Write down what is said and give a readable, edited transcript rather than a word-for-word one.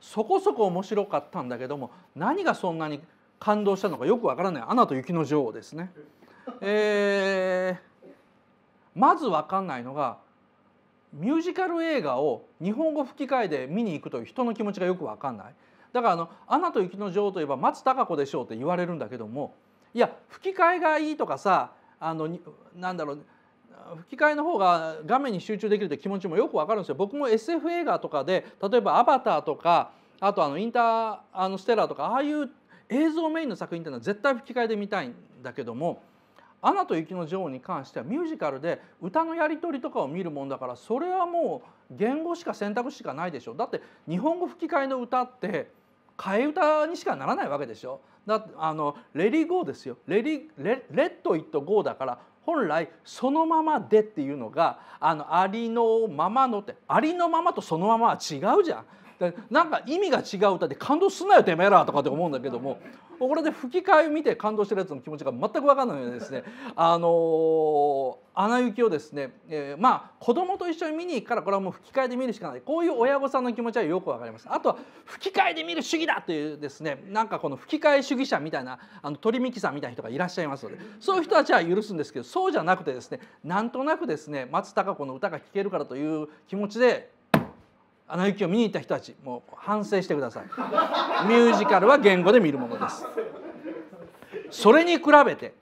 そこそこ面白かったんだけども、何がそんなに感動したのかよくわからない「アナと雪の女王」ですね。まずわかんないのが、ミュージカル映画を日本語吹き替えで見に行くという人の気持ちがよくわかんない。だから「アナと雪の女王」といえば松たか子でしょうって言われるんだけども、いや吹き替えがいいとかさ、なんだろう、吹き替えの方が画面に集中できるって気持ちもよくわかるんですよ。僕も SF 映画とかで、例えば「アバター」とか、あと「インターステラー」とか、ああいう映像メインの作品っていうのは絶対吹き替えで見たいんだけども、アナと雪の女王に関してはミュージカルで歌のやり取りとかを見るもんだから、それはもう言語しか選択肢しかないでしょ。だって日本語吹き替えの歌って替え歌にしかならないわけでしょ。だってレディーゴーですよ。レッドイットゴーだから、本来そのままでっていうのがありのままのって、ありのままとそのままは違うじゃん。なんか意味が違う歌で感動すんなよてめえらとかって思うんだけども、これで吹き替え見て感動してるやつの気持ちが全く分かんないのでですね、アナ雪をですね、まあ子供と一緒に見に行くから、これはもう吹き替えで見るしかない。こういう親御さんの気持ちはよく分かります。あとは吹き替えで見る主義だというですね、なんかこの吹き替え主義者みたいな鳥美樹さんみたいな人がいらっしゃいますので、そういう人たちは許すんですけど、そうじゃなくてですね、なんとなくですね松たか子の歌が聴けるからという気持ちでアナ雪を見に行った人たち、もう反省してください。ミュージカルは言語で見るものです。それに比べて